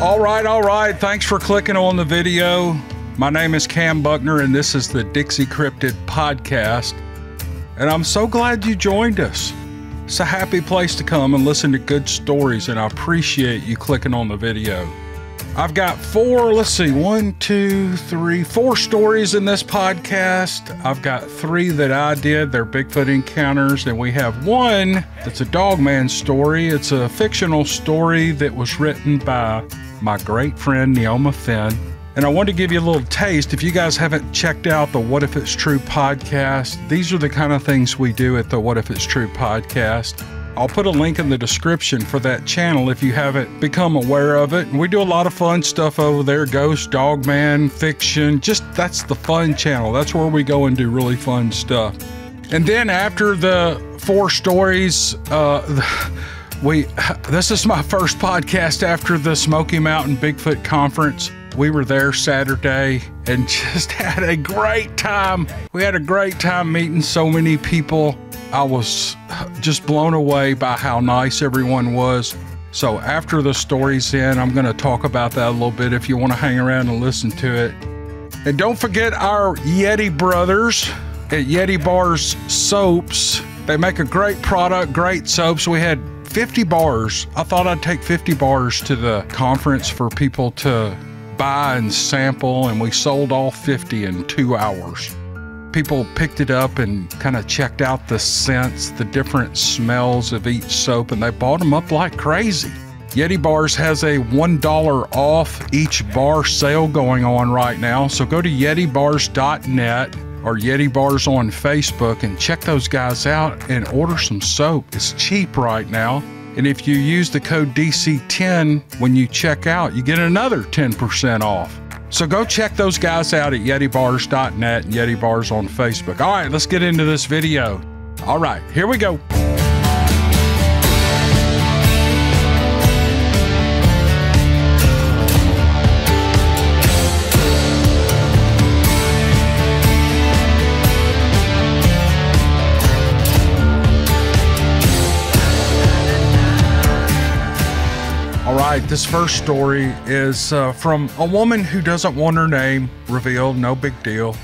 All right. Thanks for clicking on the video. My name is Cam Buckner, and this is the Dixie Cryptid Podcast. And I'm so glad you joined us. It's a happy place to come and listen to good stories, and I appreciate you clicking on the video. I've got four stories in this podcast. I've got three that I did. They're Bigfoot encounters, and we have one that's a Dogman story. It's a fictional story that was written by my great friend, Neoma Finn. And I wanted to give you a little taste. If you guys haven't checked out the What If It's True podcast, these are the kind of things we do at the What If It's True podcast. I'll put a link in the description for that channel if you haven't become aware of it. And we do a lot of fun stuff over there. Ghost, Dogman, fiction. Just that's the fun channel. That's where we go and do really fun stuff. And then after the four stories, this is my first podcast after the Smoky Mountain Bigfoot Conference. We were there Saturday and just had a great time. We had a great time meeting so many people. I was just blown away by how nice everyone was. So after the story's end, I'm going to talk about that a little bit if you want to hang around and listen to it. And don't forget our Yeti brothers at Yeti Bars Soaps. They make a great product, great soaps. We had 50 bars. I thought I'd take 50 bars to the conference for people to buy and sample, and we sold all 50 in 2 hours. People picked it up and kind of checked out the scents, the different smells of each soap, and they bought them up like crazy. Yeti Bars has a $1 off each bar sale going on right now, so go to YetiBars.net or Yeti Bars on Facebook and check those guys out and order some soap. It's cheap right now, and if you use the code DC10 when you check out, you get another 10% off. So go check those guys out at YetiBars.net and Yeti Bars on Facebook. All right, let's get into this video. All right, here we go. This first story is from a woman who doesn't want her name revealed. No big deal.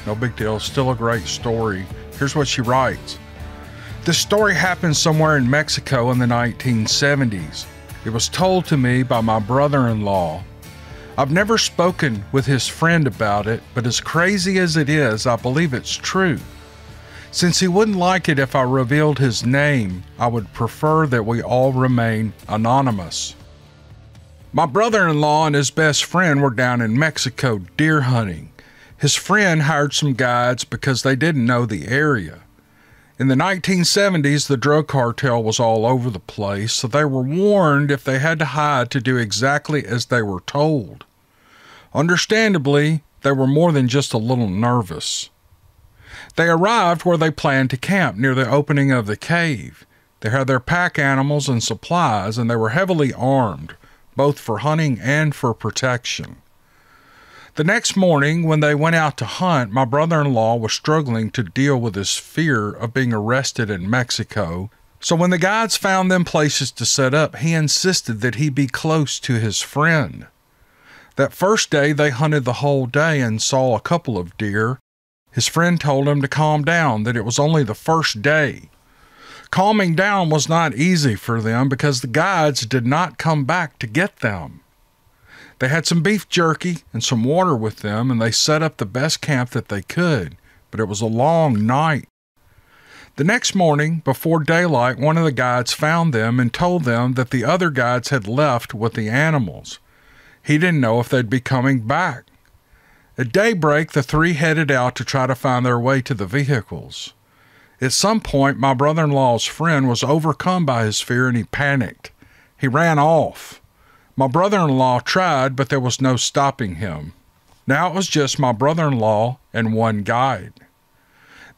Still a great story. Here's what she writes. This story happened somewhere in Mexico in the 1970s. It was told to me by my brother-in-law. I've never spoken with his friend about it, but as crazy as it is, I believe it's true. Since he wouldn't like it if I revealed his name, I would prefer that we all remain anonymous. My brother-in-law and his best friend were down in Mexico deer hunting. His friend hired some guides because they didn't know the area. In the 1970s, the drug cartel was all over the place, so they were warned if they had to hide to do exactly as they were told. Understandably, they were more than just a little nervous. They arrived where they planned to camp, near the opening of the cave. They had their pack animals and supplies, and they were heavily armed, both for hunting and for protection. The next morning, when they went out to hunt, my brother-in-law was struggling to deal with his fear of being arrested in Mexico, so when the guides found them places to set up, he insisted that he be close to his friend. That first day, they hunted the whole day and saw a couple of deer. His friend told him to calm down, that it was only the first day. Calming down was not easy for them because the guides did not come back to get them. They had some beef jerky and some water with them, and they set up the best camp that they could, but it was a long night. The next morning, before daylight, one of the guides found them and told them that the other guides had left with the animals. He didn't know if they'd be coming back. At daybreak, the three headed out to try to find their way to the vehicles. At some point, my brother-in-law's friend was overcome by his fear and he panicked. He ran off. My brother-in-law tried, but there was no stopping him. Now it was just my brother-in-law and one guide.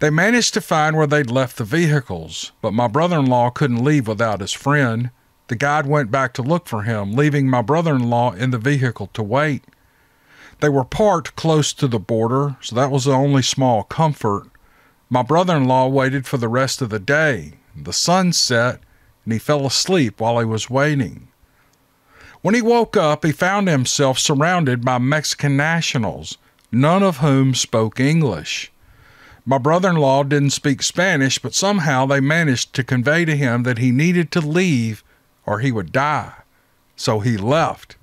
They managed to find where they'd left the vehicles, but my brother-in-law couldn't leave without his friend. The guide went back to look for him, leaving my brother-in-law in the vehicle to wait. They were parked close to the border, so that was the only small comfort. My brother-in-law waited for the rest of the day. The sun set, and he fell asleep while he was waiting. When he woke up, he found himself surrounded by Mexican nationals, none of whom spoke English. My brother-in-law didn't speak Spanish, but somehow they managed to convey to him that he needed to leave or he would die. So he left.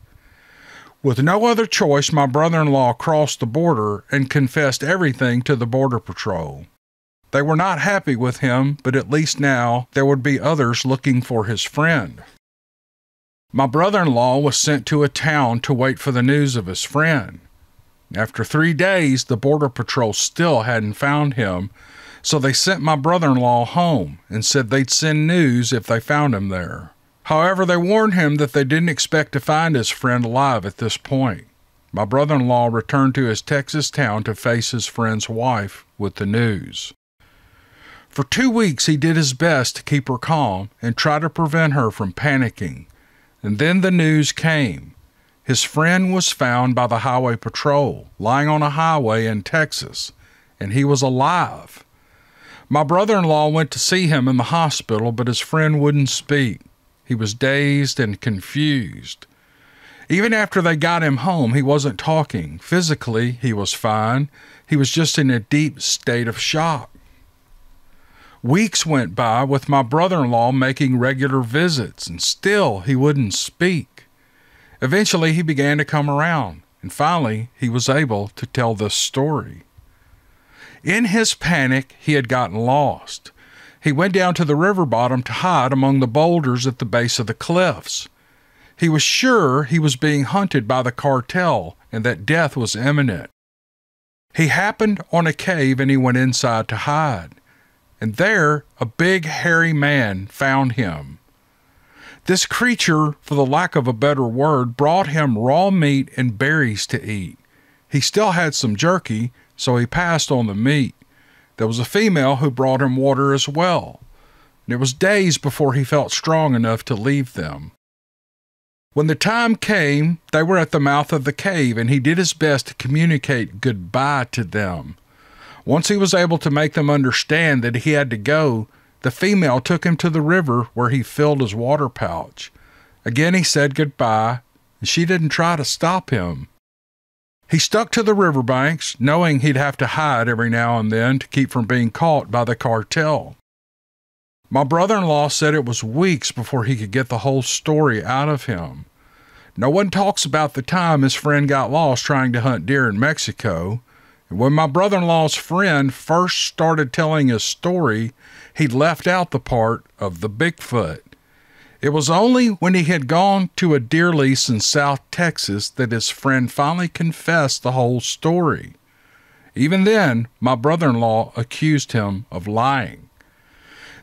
With no other choice, my brother-in-law crossed the border and confessed everything to the Border Patrol. They were not happy with him, but at least now there would be others looking for his friend. My brother-in-law was sent to a town to wait for the news of his friend. After 3 days, the Border Patrol still hadn't found him, so they sent my brother-in-law home and said they'd send news if they found him there. However, they warned him that they didn't expect to find his friend alive at this point. My brother-in-law returned to his Texas town to face his friend's wife with the news. For 2 weeks, he did his best to keep her calm and try to prevent her from panicking. And then the news came. His friend was found by the highway patrol, lying on a highway in Texas, and he was alive. My brother-in-law went to see him in the hospital, but his friend wouldn't speak. He was dazed and confused. Even after they got him home, he wasn't talking. Physically, he was fine. He was just in a deep state of shock. Weeks went by with my brother-in-law making regular visits, and still he wouldn't speak. Eventually, he began to come around, and finally, he was able to tell this story. In his panic, he had gotten lost. He went down to the river bottom to hide among the boulders at the base of the cliffs. He was sure he was being hunted by the cartel and that death was imminent. He happened on a cave and he went inside to hide. And there, a big, hairy man found him. This creature, for the lack of a better word, brought him raw meat and berries to eat. He still had some jerky, so he passed on the meat. There was a female who brought him water as well, and it was days before he felt strong enough to leave them. When the time came, they were at the mouth of the cave, and he did his best to communicate goodbye to them. Once he was able to make them understand that he had to go, the female took him to the river where he filled his water pouch. Again, he said goodbye, and she didn't try to stop him. He stuck to the riverbanks, knowing he'd have to hide every now and then to keep from being caught by the cartel. My brother-in-law said it was weeks before he could get the whole story out of him. No one talks about the time his friend got lost trying to hunt deer in Mexico. When my brother-in-law's friend first started telling his story, he left out the part of the Bigfoot. It was only when he had gone to a deer lease in South Texas that his friend finally confessed the whole story. Even then, my brother-in-law accused him of lying.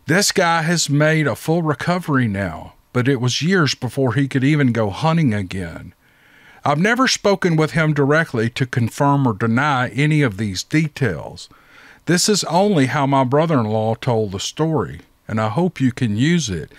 This guy has made a full recovery now, but it was years before he could even go hunting again. I've never spoken with him directly to confirm or deny any of these details. This is only how my brother-in-law told the story, and I hope you can use it.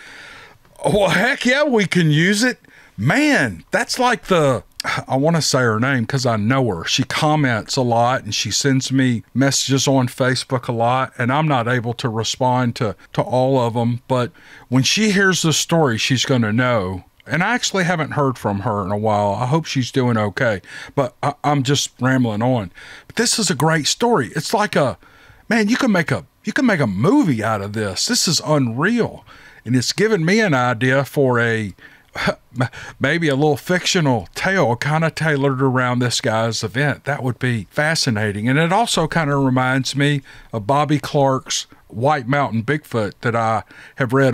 Well, heck yeah, we can use it. Man, that's like the, I want to say her name because I know her. She comments a lot, and she sends me messages on Facebook a lot, and I'm not able to respond to all of them. But when she hears the story, she's going to know. And I actually haven't heard from her in a while. I hope she's doing okay, but I'm just rambling on. But this is a great story. It's like a, man, you can make a movie out of this. This is unreal. And it's given me an idea for a, maybe a little fictional tale kind of tailored around this guy's event. That would be fascinating. And it also kind of reminds me of Bobby Clark's White Mountain Bigfoot that I have read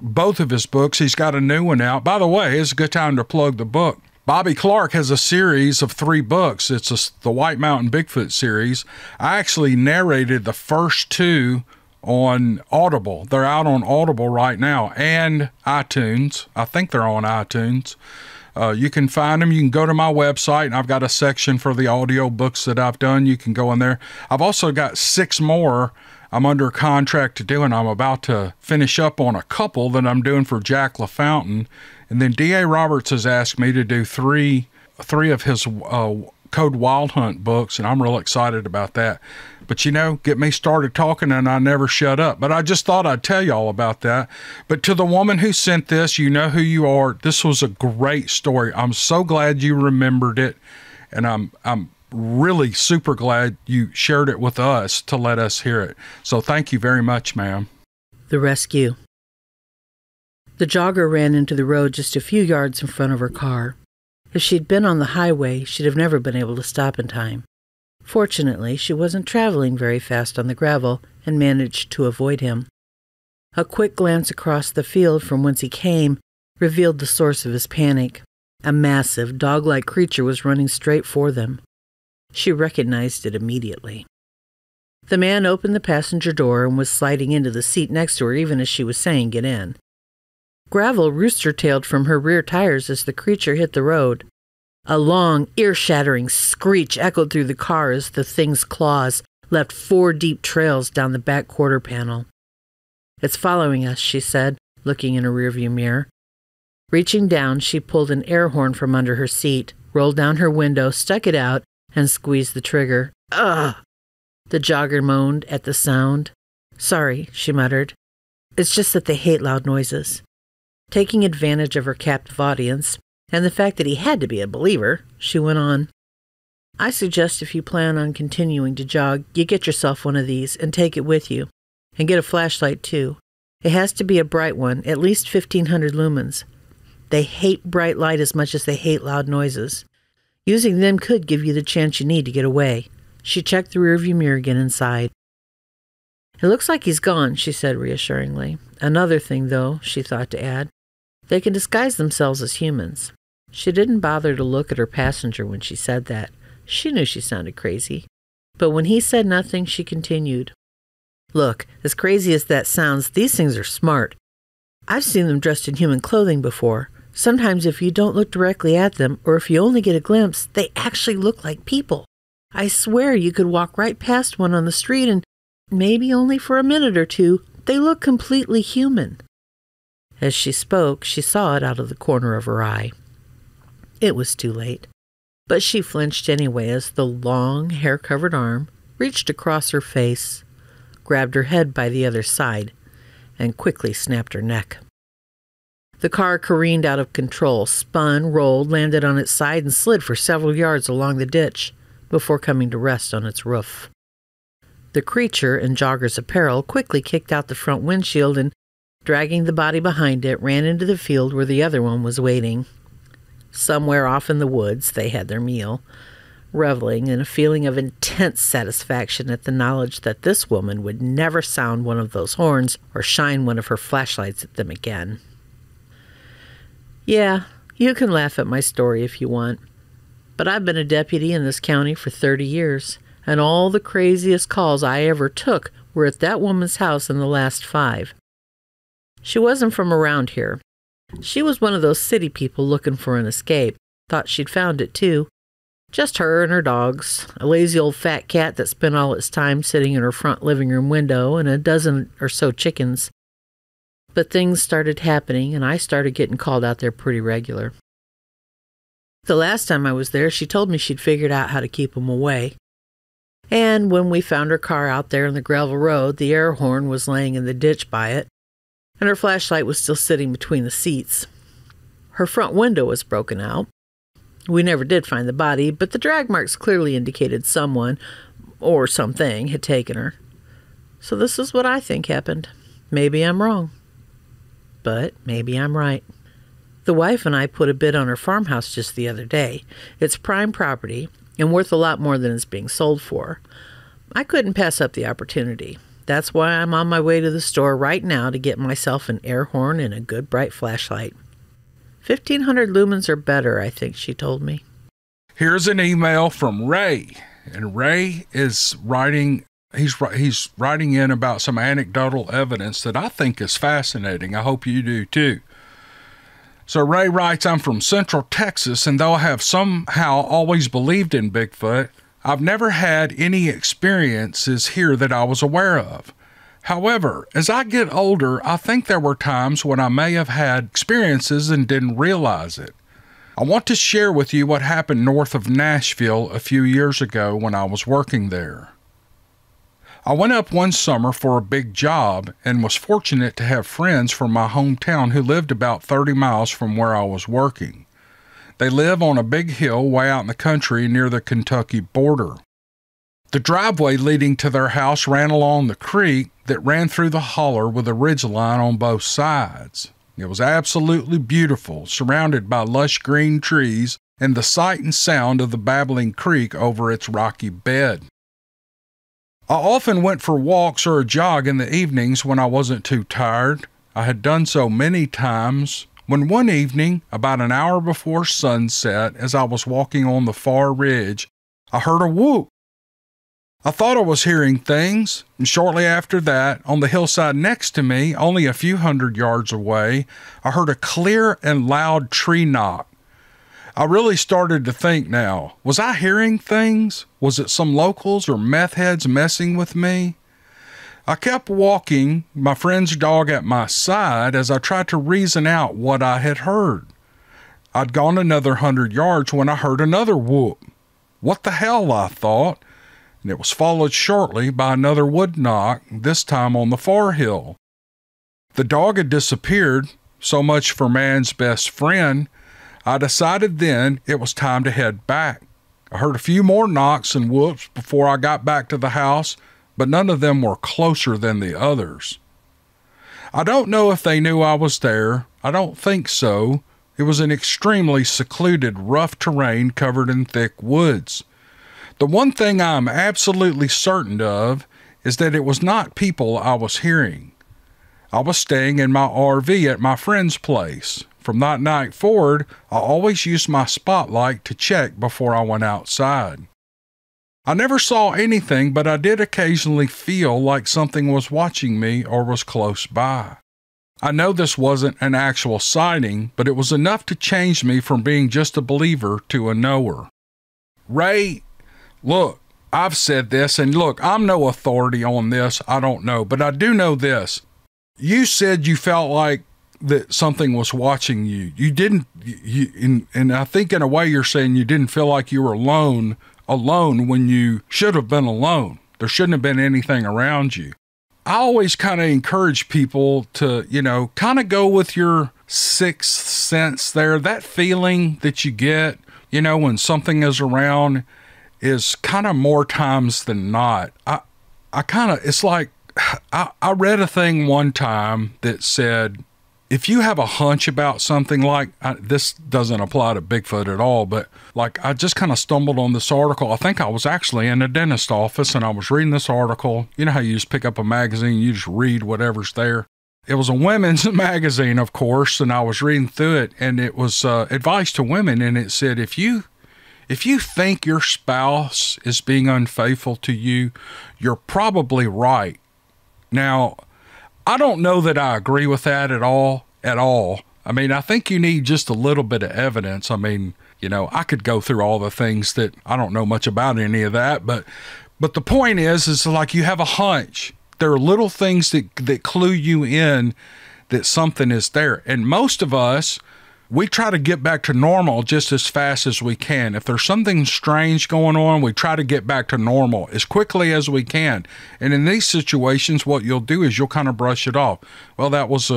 both of his books. He's got a new one out. By the way, it's a good time to plug the book. Bobby Clark has a series of 3 books. It's the White Mountain Bigfoot series. I actually narrated the first 2 on Audible. They're out on Audible right now and iTunes. I think they're on iTunes. You can find them. You can go to my website, and I've got a section for the audio books that I've done. You can go in there. I've also got 6 more I'm under contract to do, and I'm about to finish up on a couple that I'm doing for Jack LaFountain. And then D.A. Roberts has asked me to do three of his Code Wild Hunt books, and I'm real excited about that. But, you know, get me started talking and I never shut up. But I just thought I'd tell y'all about that. But to the woman who sent this, you know who you are. This was a great story. I'm so glad you remembered it. And I'm really super glad you shared it with us to let us hear it. So thank you very much, ma'am. The rescue. The jogger ran into the road just a few yards in front of her car. If she'd been on the highway, she'd have never been able to stop in time. Fortunately, she wasn't traveling very fast on the gravel and managed to avoid him. A quick glance across the field from whence he came revealed the source of his panic. A massive, dog-like creature was running straight for them. She recognized it immediately. The man opened the passenger door and was sliding into the seat next to her even as she was saying, "Get in." Gravel rooster-tailed from her rear tires as the creature hit the road. A long, ear-shattering screech echoed through the car as the thing's claws left four deep trails down the back quarter panel. "It's following us," she said, looking in her rearview mirror. Reaching down, she pulled an air horn from under her seat, rolled down her window, stuck it out, and squeezed the trigger. "Ugh!" The jogger moaned at the sound. "Sorry," she muttered. "It's just that they hate loud noises." Taking advantage of her captive audience, and the fact that he had to be a believer, she went on. "I suggest if you plan on continuing to jog, you get yourself one of these and take it with you. And get a flashlight, too. It has to be a bright one, at least 1,500 lumens. They hate bright light as much as they hate loud noises. Using them could give you the chance you need to get away." She checked the rearview mirror again and sighed. "It looks like he's gone," she said reassuringly. Another thing, though, she thought to add. They can disguise themselves as humans. She didn't bother to look at her passenger when she said that. She knew she sounded crazy. But when he said nothing, she continued. "Look, as crazy as that sounds, these things are smart. I've seen them dressed in human clothing before. Sometimes if you don't look directly at them, or if you only get a glimpse, they actually look like people. I swear you could walk right past one on the street and, maybe only for a minute or two, they look completely human." As she spoke, she saw it out of the corner of her eye. It was too late, but she flinched anyway as the long, hair-covered arm reached across her face, grabbed her head by the other side, and quickly snapped her neck. The car careened out of control, spun, rolled, landed on its side, and slid for several yards along the ditch before coming to rest on its roof. The creature, in jogger's apparel, quickly kicked out the front windshield and, dragging the body behind it, ran into the field where the other one was waiting. Somewhere off in the woods, they had their meal, reveling in a feeling of intense satisfaction at the knowledge that this woman would never sound one of those horns or shine one of her flashlights at them again. Yeah, you can laugh at my story if you want, but I've been a deputy in this county for 30 years, and all the craziest calls I ever took were at that woman's house in the last 5. She wasn't from around here. She was one of those city people looking for an escape. Thought she'd found it, too. Just her and her dogs, a lazy old fat cat that spent all its time sitting in her front living room window, and a dozen or so chickens. But things started happening, and I started getting called out there pretty regular. The last time I was there, she told me she'd figured out how to keep them away. And when we found her car out there on the gravel road, the air horn was laying in the ditch by it, and her flashlight was still sitting between the seats. Her front window was broken out. We never did find the body, but the drag marks clearly indicated someone or something had taken her. So this is what I think happened. Maybe I'm wrong, but maybe I'm right. The wife and I put a bid on her farmhouse just the other day. It's prime property and worth a lot more than it's being sold for. I couldn't pass up the opportunity. That's why I'm on my way to the store right now to get myself an air horn and a good bright flashlight. 1,500 lumens or better, I think she told me. Here's an email from Ray. And Ray is writing, he's writing in about some anecdotal evidence that I think is fascinating. I hope you do too. So Ray writes, I'm from Central Texas, and though I have somehow always believed in Bigfoot, I've never had any experiences here that I was aware of. However, as I get older, I think there were times when I may have had experiences and didn't realize it. I want to share with you what happened north of Nashville a few years ago when I was working there. I went up one summer for a big job and was fortunate to have friends from my hometown who lived about 30 miles from where I was working. They live on a big hill way out in the country near the Kentucky border. The driveway leading to their house ran along the creek that ran through the holler with a ridge line on both sides. It was absolutely beautiful, surrounded by lush green trees and the sight and sound of the babbling creek over its rocky bed. I often went for walks or a jog in the evenings when I wasn't too tired. I had done so many times, when one evening, about an hour before sunset, as I was walking on the far ridge, I heard a whoop. I thought I was hearing things, and shortly after that, on the hillside next to me, only a few hundred yards away, I heard a clear and loud tree knock. I really started to think now, was I hearing things? Was it some locals or meth heads messing with me? I kept walking, my friend's dog at my side, as I tried to reason out what I had heard. I'd gone another 100 yards when I heard another whoop. What the hell, I thought. And it was followed shortly by another wood knock, this time on the far hill. The dog had disappeared, so much for man's best friend. I decided then it was time to head back. I heard a few more knocks and whoops before I got back to the house, but none of them were closer than the others. I don't know if they knew I was there. I don't think so. It was an extremely secluded, rough terrain covered in thick woods. The one thing I'm absolutely certain of is that it was not people I was hearing. I was staying in my RV at my friend's place. From that night forward, I always used my spotlight to check before I went outside. I never saw anything, but I did occasionally feel like something was watching me or was close by. I know this wasn't an actual sighting, but it was enough to change me from being just a believer to a knower. Ray, look, I've said this, and look, I'm no authority on this. I don't know, but I do know this. You said you felt like that something was watching you. You didn't, and I think in a way you're saying you didn't feel like you were alone when you should have been alone. There shouldn't have been anything around you. I always kind of encourage people to, you know, kind of go with your sixth sense there. That feeling that you get, you know, when something is around, is kind of more times than not. I read a thing one time that said, if you have a hunch about something, like this doesn't apply to Bigfoot at all, but like I just kind of stumbled on this article. I think I was actually in a dentist office and I was reading this article. You know how you just pick up a magazine, you just read whatever's there. It was a women's magazine, of course, and I was reading through it, and it was advice to women, and it said, if you think your spouse is being unfaithful to you, you're probably right. Now, I don't know that I agree with that at all. I mean, I think you need just a little bit of evidence. I mean, you know, I could go through all the things that I don't know much about any of that, but the point is like you have a hunch. There are little things that clue you in that something is there. And most of us, we try to get back to normal just as fast as we can. If there's something strange going on, we try to get back to normal as quickly as we can. And in these situations, what you'll do is you'll kind of brush it off. Well, that was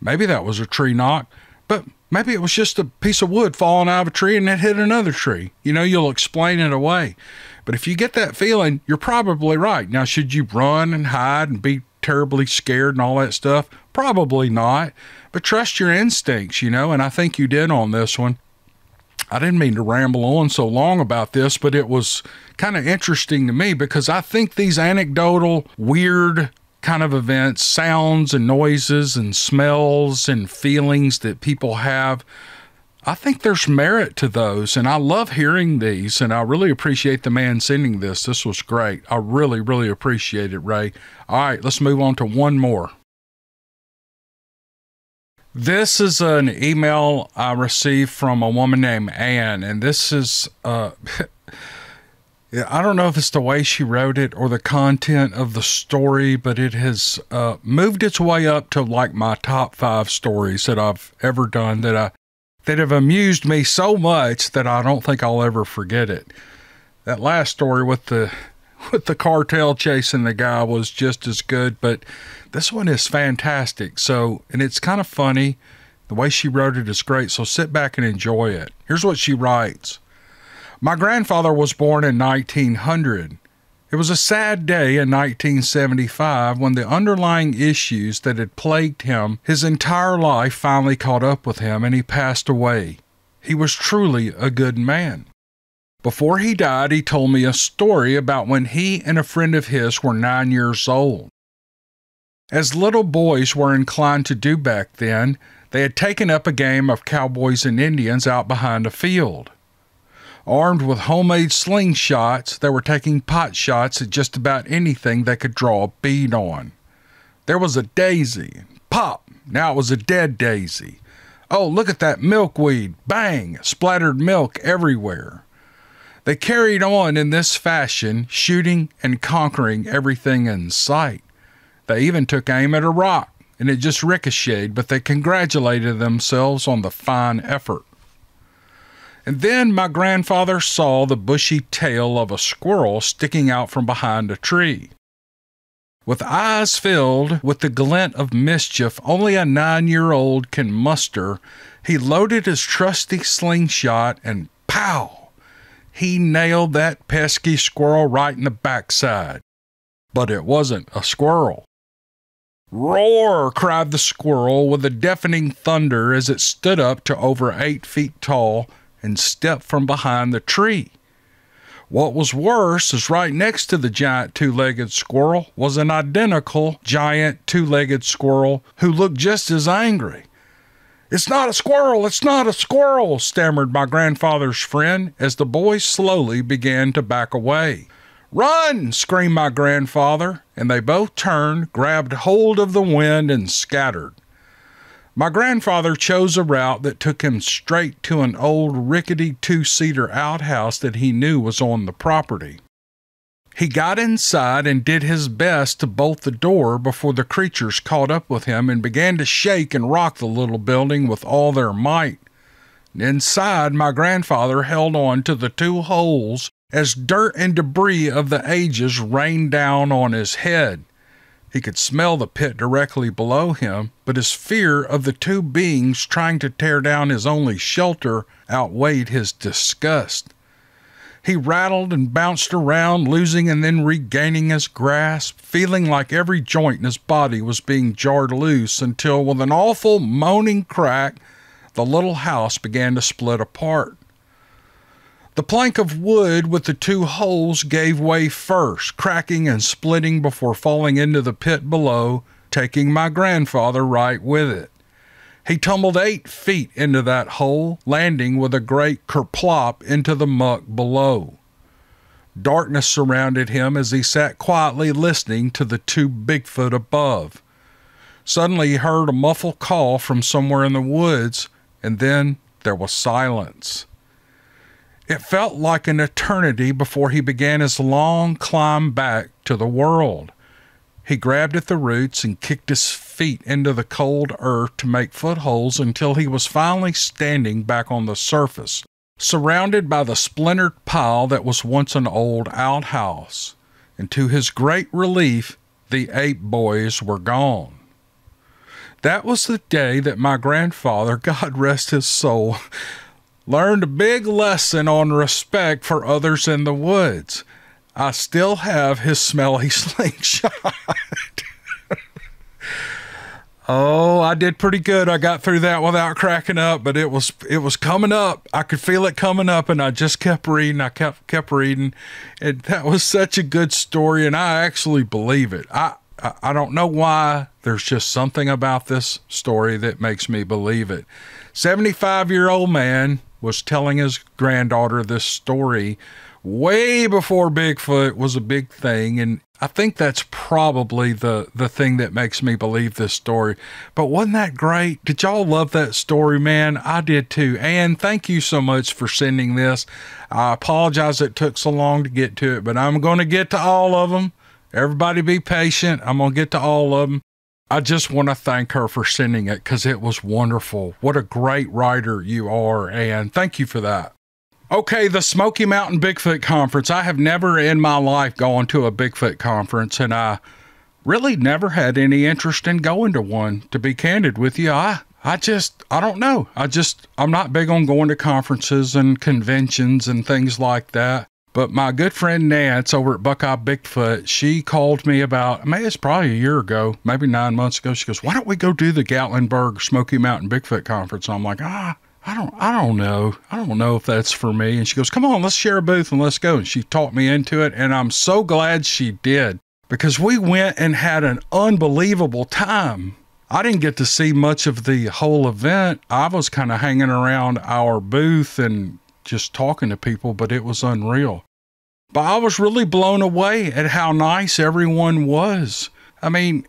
maybe that was a tree knock, but maybe it was just a piece of wood falling out of a tree and it hit another tree. You know, you'll explain it away. But if you get that feeling, you're probably right. Now, should you run and hide and be terribly scared and all that stuff? Probably not, but trust your instincts, you know, and I think you did on this one. I didn't mean to ramble on so long about this, but it was kind of interesting to me because I think these anecdotal, weird kind of events, sounds and noises and smells and feelings that people have, I think there's merit to those, and I love hearing these, and I really appreciate the man sending this. This was great. I really, really appreciate it, Ray. All right, let's move on to one more. This is an email I received from a woman named Anne, and this is, I don't know if it's the way she wrote it or the content of the story, but it has moved its way up to like my top 5 stories that I've ever done that I that have amused me so much that I don't think I'll ever forget it. That last story with the cartel chasing the guy was just as good, but this one is fantastic. So, and it's kind of funny. The way she wrote it is great, so sit back and enjoy it. Here's what she writes. My grandfather was born in 1900. It was a sad day in 1975 when the underlying issues that had plagued him his entire life finally caught up with him, and he passed away. He was truly a good man. Before he died, he told me a story about when he and a friend of his were 9 years old. As little boys were inclined to do back then, they had taken up a game of cowboys and Indians out behind a field. Armed with homemade slingshots, they were taking pot shots at just about anything they could draw a bead on. There was a daisy. Pop! Now it was a dead daisy. Oh, look at that milkweed. Bang! Splattered milk everywhere. They carried on in this fashion, shooting and conquering everything in sight. They even took aim at a rock, and it just ricocheted, but they congratulated themselves on the fine effort. And then my grandfather saw the bushy tail of a squirrel sticking out from behind a tree. With eyes filled with the glint of mischief only a 9-year-old can muster, he loaded his trusty slingshot and pow! He nailed that pesky squirrel right in the backside. But it wasn't a squirrel. Roar! Cried the squirrel with a deafening thunder as it stood up to over 8 feet tall and stepped from behind the tree. What was worse is right next to the giant two-legged squirrel was an identical giant two-legged squirrel who looked just as angry. "It's not a squirrel! It's not a squirrel!" stammered my grandfather's friend as the boy slowly began to back away. "Run!" screamed my grandfather, and they both turned, grabbed hold of the wind, and scattered. My grandfather chose a route that took him straight to an old rickety two-seater outhouse that he knew was on the property. He got inside and did his best to bolt the door before the creatures caught up with him and began to shake and rock the little building with all their might. Inside, my grandfather held on to the two holes as dirt and debris of the ages rained down on his head. He could smell the pit directly below him, but his fear of the two beings trying to tear down his only shelter outweighed his disgust. He rattled and bounced around, losing and then regaining his grasp, feeling like every joint in his body was being jarred loose until, with an awful moaning crack, the little house began to split apart. The plank of wood with the two holes gave way first, cracking and splitting before falling into the pit below, taking my grandfather right with it. He tumbled 8 feet into that hole, landing with a great kerplop into the muck below. Darkness surrounded him as he sat quietly listening to the two Bigfoot above. Suddenly he heard a muffled call from somewhere in the woods, and then there was silence. It felt like an eternity before he began his long climb back to the world. He grabbed at the roots and kicked his feet into the cold earth to make footholds until he was finally standing back on the surface, surrounded by the splintered pile that was once an old outhouse. And to his great relief, the ape boys were gone. That was the day that my grandfather, God rest his soul, learned a big lesson on respect for others in the woods. I still have his smelly slingshot. Oh, I did pretty good. I got through that without cracking up, but it was coming up. I could feel it coming up, and I just kept reading. I kept reading, and that was such a good story, and I actually believe it. I don't know why. There's just something about this story that makes me believe it. 75-year-old man was telling his granddaughter this story way before Bigfoot was a big thing, and I think that's probably the thing that makes me believe this story. But wasn't that great? Did y'all love that story, man? I did too. And thank you so much for sending this. I apologize it took so long to get to it, but I'm going to get to all of them. Everybody be patient. I'm going to get to all of them. I just want to thank her for sending it because it was wonderful. What a great writer you are, and thank you for that. Okay, the Smoky Mountain Bigfoot Conference. I have never in my life gone to a Bigfoot conference, and I really never had any interest in going to one. To be candid with you, I don't know. I'm not big on going to conferences and conventions and things like that. But my good friend Nance over at Buckeye Bigfoot, she called me about, I mean, it's probably a year ago, maybe 9 months ago. She goes, why don't we go do the Gatlinburg Smoky Mountain Bigfoot Conference? And I'm like, I don't know. I don't know if that's for me. And she goes, come on, let's share a booth and let's go. And she talked me into it. And I'm so glad she did, because we went and had an unbelievable time. I didn't get to see much of the whole event. I was kind of hanging around our booth and just talking to people, but it was unreal. But I was really blown away at how nice everyone was. I mean,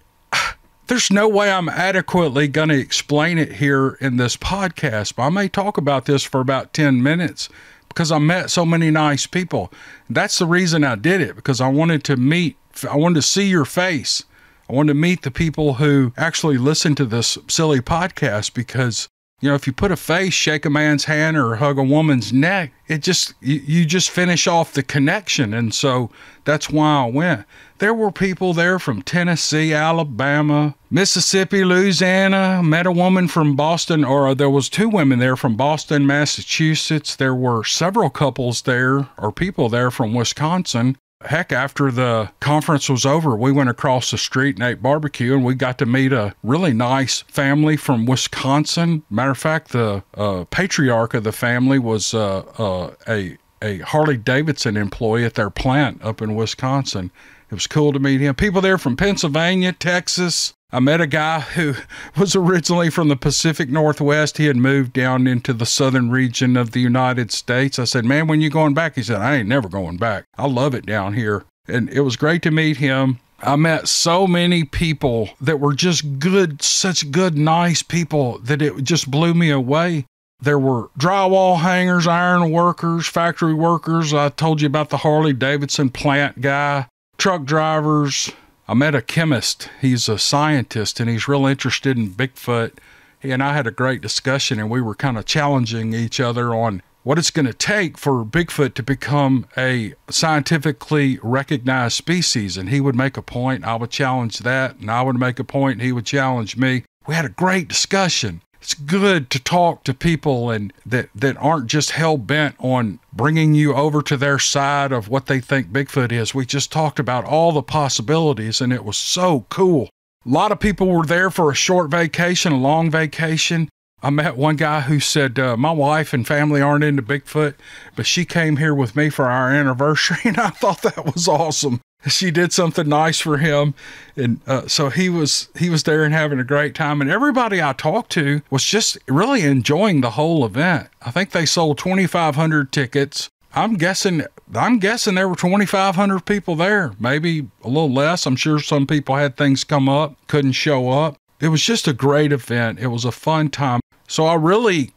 there's no way I'm adequately going to explain it here in this podcast, but I may talk about this for about 10 minutes because I met so many nice people. That's the reason I did it, because I wanted to see your face. I wanted to meet the people who actually listen to this silly podcast, because you know, if you put a face, shake a man's hand, or hug a woman's neck, it just, you just finish off the connection. And so that's why I went. There were people there from Tennessee, Alabama, Mississippi, Louisiana. Met a woman from Boston, or there was two women there from Boston, Massachusetts. There were several couples there, or people there from Wisconsin. Heck, after the conference was over, we went across the street and ate barbecue, and we got to meet a really nice family from Wisconsin. Matter of fact, the patriarch of the family was a Harley-Davidson employee at their plant up in Wisconsin. It was cool to meet him. People there from Pennsylvania, Texas. I met a guy who was originally from the Pacific Northwest. He had moved down into the southern region of the United States. I said, man, when you going back? He said, I ain't never going back. I love it down here. And it was great to meet him. I met so many people that were just good, such good, nice people that it just blew me away. There were drywall hangers, iron workers, factory workers. I told you about the Harley-Davidson plant guy, truck drivers. I met a chemist. He's a scientist, and he's real interested in Bigfoot. He and I had a great discussion, and we were kind of challenging each other on what it's going to take for Bigfoot to become a scientifically recognized species. And he would make a point, I would challenge that, and I would make a point, and he would challenge me. We had a great discussion. It's good to talk to people and that aren't just hell-bent on bringing you over to their side of what they think Bigfoot is. We just talked about all the possibilities, and it was so cool. A lot of people were there for a short vacation, a long vacation. I met one guy who said, my wife and family aren't into Bigfoot, but she came here with me for our anniversary, and I thought that was awesome. She did something nice for him, and so he was there and having a great time. And everybody I talked to was just really enjoying the whole event. I think they sold 2,500 tickets. I'm guessing there were 2,500 people there, maybe a little less. I'm sure some people had things come up, couldn't show up. It was just a great event. It was a fun time. So I really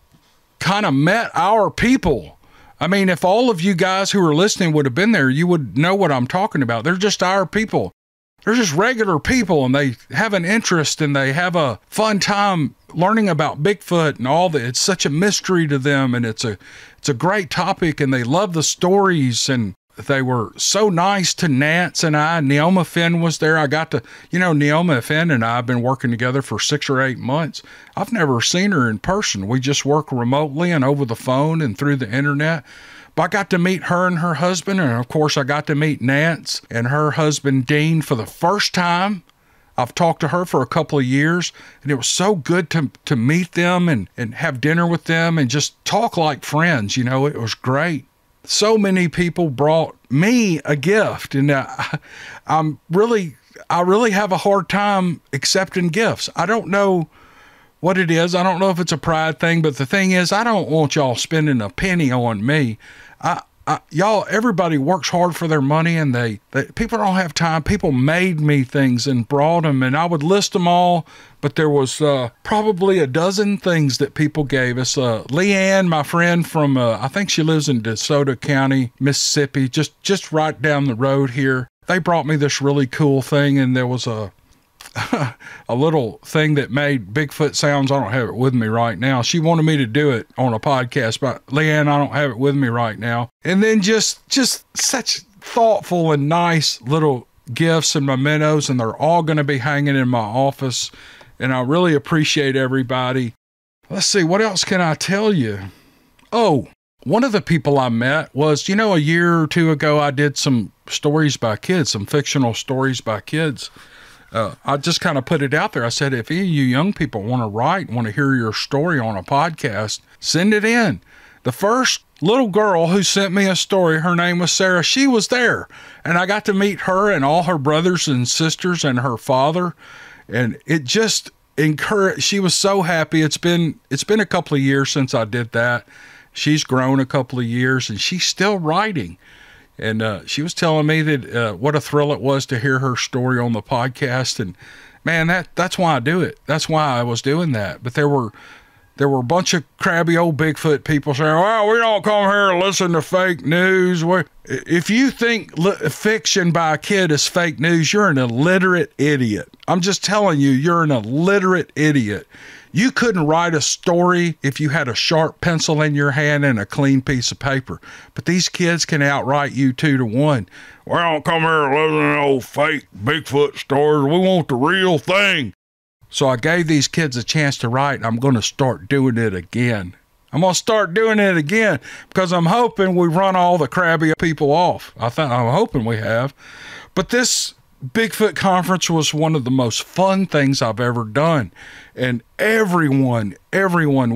kind of met our people. I mean, if all of you guys who are listening would have been there, you would know what I'm talking about. They're just our people. They're just regular people, and they have an interest, and they have a fun time learning about Bigfoot and all that. It's such a mystery to them, and it's a great topic, and they love the stories, and they were so nice to Nance and I. Neoma Finn was there. I got to, you know, Neoma Finn and I have been working together for 6 or 8 months. I've never seen her in person. We just work remotely and over the phone and through the internet. But I got to meet her and her husband. And of course, I got to meet Nance and her husband, Dean, for the first time. I've talked to her for a couple of years, and it was so good to meet them and have dinner with them and just talk like friends. You know, it was great. So many people brought me a gift, and I really have a hard time accepting gifts. I don't know what it is. I don't know if it's a pride thing, but the thing is, I don't want y'all spending a penny on me. Everybody works hard for their money, and people don't have time. People made me things and brought them, and I would list them all, but there was probably a dozen things that people gave us. Leanne, my friend from, I think she lives in DeSoto County, Mississippi, just right down the road here. They brought me this really cool thing, and there was a a little thing that made Bigfoot sounds. I don't have it with me right now. She wanted me to do it on a podcast, but Leanne, I don't have it with me right now. And then just such thoughtful and nice little gifts and mementos, and they're all going to be hanging in my office. And I really appreciate everybody. Let's see, what else can I tell you? Oh, one of the people I met was, you know, a year or two ago, I did some stories by kids, some fictional stories by kids. I just kind of put it out there. I said, if any of you young people want to write, want to hear your story on a podcast, send it in. The first little girl who sent me a story, her name was Sarah. She was there, and I got to meet her and all her brothers and sisters and her father. And it just encouraged, she was so happy. It's been a couple of years since I did that. She's grown a couple of years, and she's still writing. And she was telling me that what a thrill it was to hear her story on the podcast. And man, that's why I do it. That's why I was doing that. But there were a bunch of crabby old Bigfoot people saying, well, we don't come here to listen to fake news. If you think fiction by a kid is fake news, you're an illiterate idiot. I'm just telling you, you're an illiterate idiot. You couldn't write a story if you had a sharp pencil in your hand and a clean piece of paper. But these kids can outwrite you 2 to 1. We don't come here listening to old fake Bigfoot stories. We want the real thing. So I gave these kids a chance to write, and I'm going to start doing it again. I'm going to start doing it again because I'm hoping we run all the crabby people off. I'm hoping we have. But this Bigfoot conference was one of the most fun things I've ever done. And everyone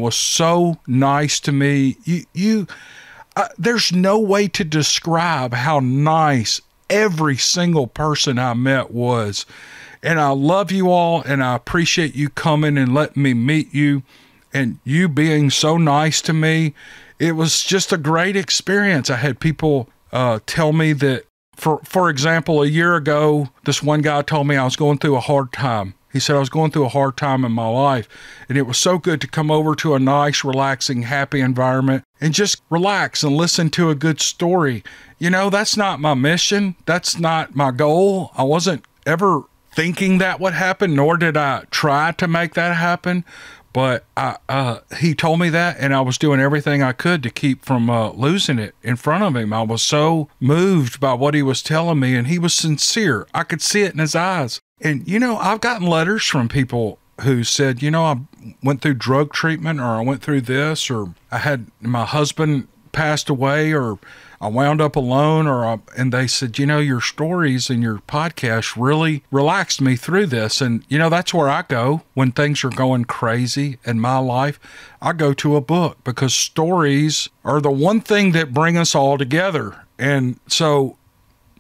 was so nice to me. There's no way to describe how nice every single person I met was. And I love you all, and I appreciate you coming and letting me meet you and you being so nice to me. It was just a great experience. I had people tell me that, for example, a year ago, this one guy told me I was going through a hard time. He said I was going through a hard time in my life, and it was so good to come over to a nice, relaxing, happy environment and just relax and listen to a good story. You know, that's not my mission. That's not my goal. I wasn't ever thinking that would happen, nor did I try to make that happen. But he told me that, and I was doing everything I could to keep from losing it in front of him. I was so moved by what he was telling me, and he was sincere. I could see it in his eyes. And, you know, I've gotten letters from people who said, you know, I went through drug treatment, or I went through this, or I had my husband passed away, or I wound up alone, and they said, you know, your stories and your podcast really relaxed me through this. And, you know, that's where I go when things are going crazy in my life. I go to a book, because stories are the one thing that bring us all together. And so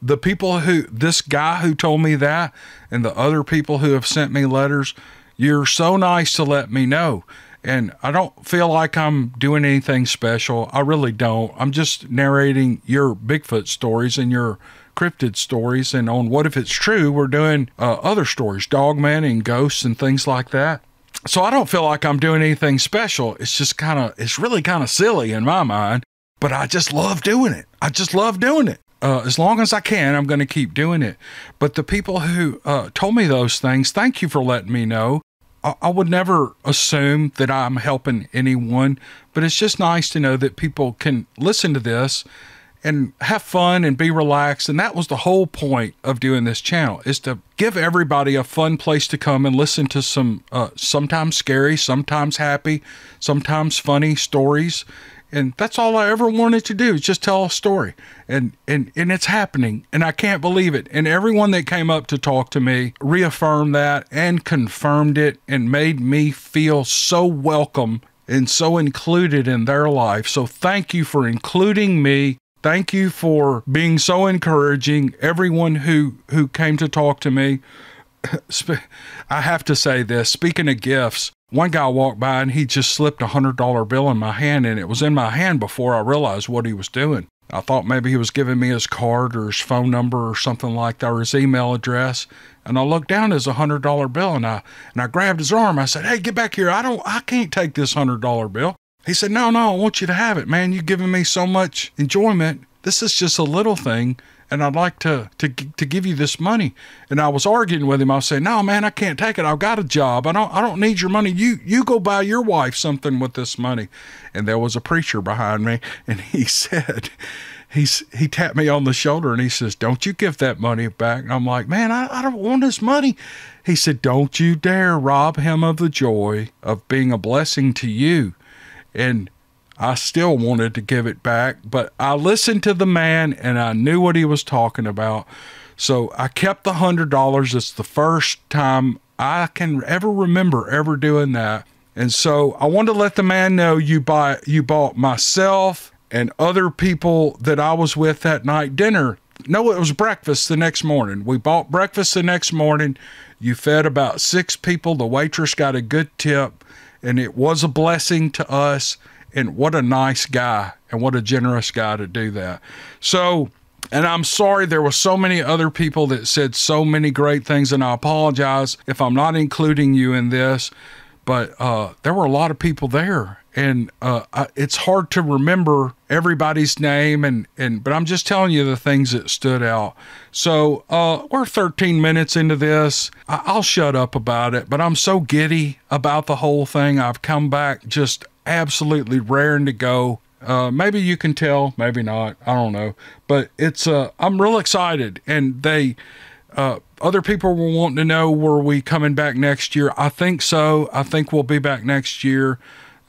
the people who, this guy who told me that, and the other people who have sent me letters, you're so nice to let me know. And I don't feel like I'm doing anything special. I really don't. I'm just narrating your Bigfoot stories and your cryptid stories. And on What If It's True, we're doing other stories, Dogman and ghosts and things like that. So I don't feel like I'm doing anything special. It's just kind of, it's really kind of silly in my mind, but I just love doing it. I just love doing it. As long as I can, I'm going to keep doing it. But the people who told me those things, thank you for letting me know. I would never assume that I'm helping anyone, but it's just nice to know that people can listen to this and have fun and be relaxed. And that was the whole point of doing this channel, is to give everybody a fun place to come and listen to some sometimes scary, sometimes happy, sometimes funny stories. And that's all I ever wanted to do, is just tell a story. And it's happening, and I can't believe it. And everyone that came up to talk to me reaffirmed that and confirmed it and made me feel so welcome and so included in their life. So thank you for including me. Thank you for being so encouraging. Everyone who came to talk to me, I have to say this, speaking of gifts, one guy walked by and he just slipped a $100 bill in my hand, and it was in my hand before I realized what he was doing. I thought maybe he was giving me his card or his phone number or something like that, or his email address. And I looked down, as a $100 bill, and I grabbed his arm. I said, "Hey, get back here. I can't take this $100 bill." He said, "No, no, I want you to have it, man. You're giving me so much enjoyment. This is just a little thing, and I'd like to give you this money." And I was arguing with him. I was saying, "No, man, I can't take it. I've got a job. I don't need your money. You go buy your wife something with this money." And there was a preacher behind me, and he said, he tapped me on the shoulder, and he says, "Don't you give that money back." And I'm like, "Man, I don't want this money." He said, "Don't you dare rob him of the joy of being a blessing to you." And I still wanted to give it back, but I listened to the man, and I knew what he was talking about. So I kept the $100. It's the first time I can ever remember ever doing that. And so I wanted to let the man know you bought myself and other people that I was with that night dinner. No, it was breakfast the next morning. We bought breakfast the next morning. You fed about 6 people. The waitress got a good tip, and it was a blessing to us. And what a nice guy, and what a generous guy to do that. So, and I'm sorry, there were so many other people that said so many great things, and I apologize if I'm not including you in this, but there were a lot of people there. And it's hard to remember everybody's name, but I'm just telling you the things that stood out. So we're 13 minutes into this. I'll shut up about it, but I'm so giddy about the whole thing. I've come back just absolutely raring to go. Maybe you can tell, maybe not, I don't know. But it's I'm real excited, and they... other people were wanting to know, were we coming back next year? I think so. I think we'll be back next year.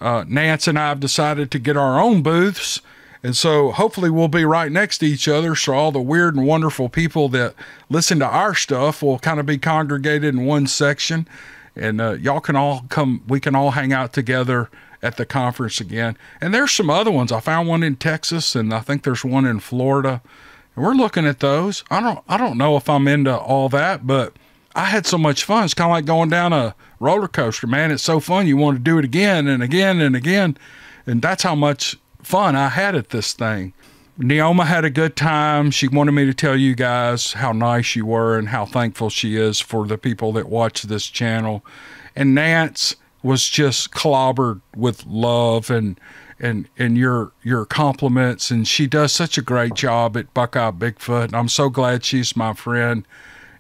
Nance and I have decided to get our own booths, and so hopefully we'll be right next to each other, so all the weird and wonderful people that listen to our stuff will kind of be congregated in one section, and y'all can all come. We can all hang out together at the conference again. And there's some other ones. I found one in Texas, and I think there's one in Florida. And we're looking at those. I don't know if I'm into all that, but I had so much fun. It's kind of like going down a roller coaster, man. It's so fun. You want to do it again and again and again. And that's how much fun I had at this thing. Neoma had a good time. She wanted me to tell you guys how nice you were and how thankful she is for the people that watch this channel. And Nance was just clobbered with love and your compliments. And she does such a great job at Buckeye Bigfoot. And I'm so glad she's my friend.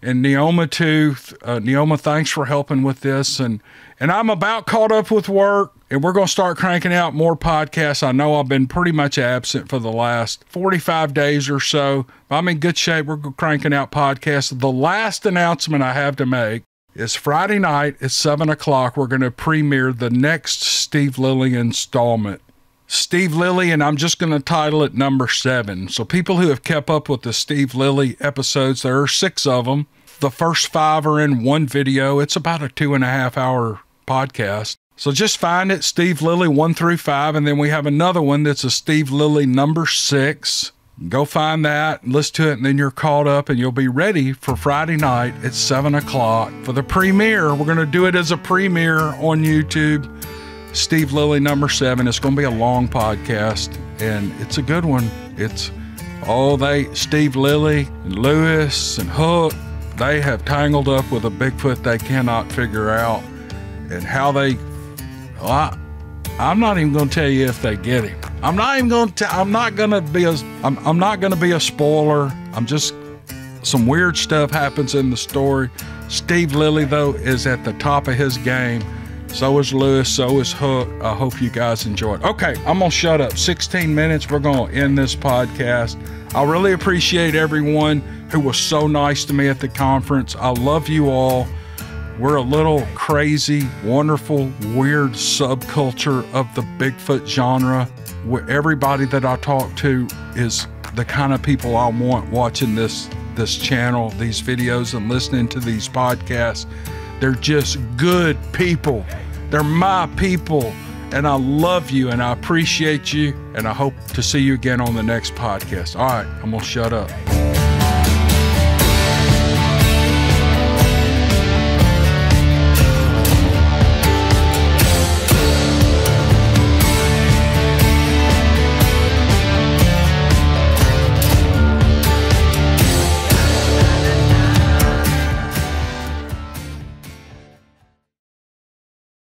And Neoma too. Neoma, thanks for helping with this. And I'm about caught up with work, and we're going to start cranking out more podcasts. I know I've been pretty much absent for the last 45 days or so. I'm in good shape. We're cranking out podcasts. The last announcement I have to make is Friday night at 7 o'clock. We're going to premiere the next Steve Lilly installment. Steve Lilly, and I'm just going to title it number 7. So people who have kept up with the Steve Lilly episodes, there are 6 of them. The first 5 are in one video. It's about a 2.5-hour podcast. So just find it, Steve Lilly 1 through 5, and then we have another one that's a Steve Lilly number 6. Go find that, listen to it, and then you're caught up, and you'll be ready for Friday night at 7 o'clock for the premiere. We're going to do it as a premiere on YouTube. Steve Lilly number 7. It's going to be a long podcast, and it's a good one. It's Steve Lilly and Lewis and Hook, they have tangled up with a Bigfoot they cannot figure out, and how they... I'm not even going to tell you if they get him. I'm not going to be a spoiler. I'm just... some weird stuff happens in the story. Steve Lilly, though, is at the top of his game. So is Lewis. So is Hook. I hope you guys enjoyed. Okay, I'm going to shut up. 16 minutes. We're going to end this podcast. I really appreciate everyone who was so nice to me at the conference. I love you all. We're a little crazy, wonderful, weird subculture of the Bigfoot genre, where everybody that I talk to is the kind of people I want watching this channel, these videos, and listening to these podcasts. They're just good people. They're my people, and I love you, and I appreciate you, and I hope to see you again on the next podcast. All right, I'm going to shut up.